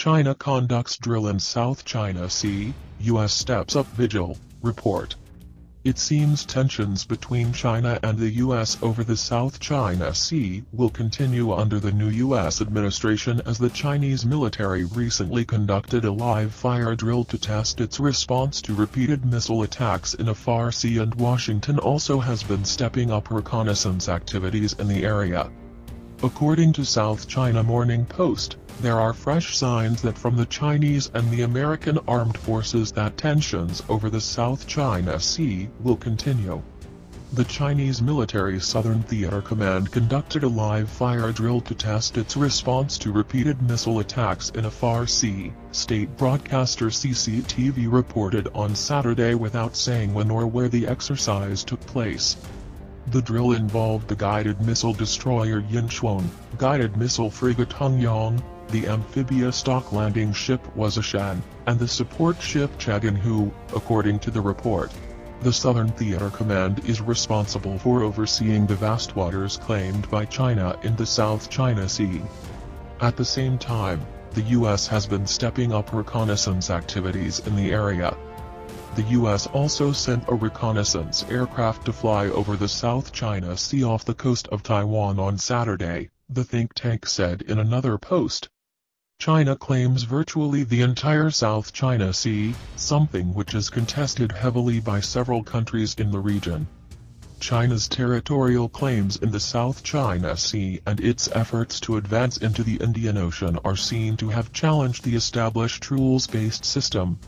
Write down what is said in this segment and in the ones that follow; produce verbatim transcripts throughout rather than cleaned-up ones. China conducts drill in South China Sea, U S steps up vigil, report. It seems tensions between China and the U S over the South China Sea will continue under the new U S administration as the Chinese military recently conducted a live-fire drill to test its response to repeated missile attacks in a Far Sea, and Washington also has been stepping up reconnaissance activities in the area. According to South China Morning Post, there are fresh signs that from the Chinese and the American armed forces that tensions over the South China Sea will continue. The Chinese military Southern Theater Command conducted a live-fire drill to test its response to repeated missile attacks in a Far Sea, state broadcaster C C T V reported on Saturday without saying when or where the exercise took place. The drill involved the guided missile destroyer Yinchuan, guided missile frigate Hanyang, the amphibious dock landing ship Wazishan, and the support ship Chaganhu, according to the report. The Southern Theater Command is responsible for overseeing the vast waters claimed by China in the South China Sea. At the same time, the U S has been stepping up reconnaissance activities in the area. The U S also sent a reconnaissance aircraft to fly over the South China Sea off the coast of Taiwan on Saturday, the think tank said in another post. China claims virtually the entire South China Sea, something which is contested heavily by several countries in the region. China's territorial claims in the South China Sea and its efforts to advance into the Indian Ocean are seen to have challenged the established rules-based system.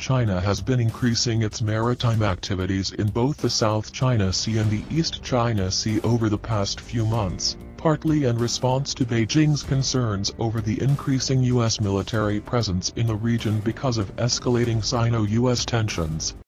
China has been increasing its maritime activities in both the South China Sea and the East China Sea over the past few months, partly in response to Beijing's concerns over the increasing U S military presence in the region because of escalating Sino-U S tensions.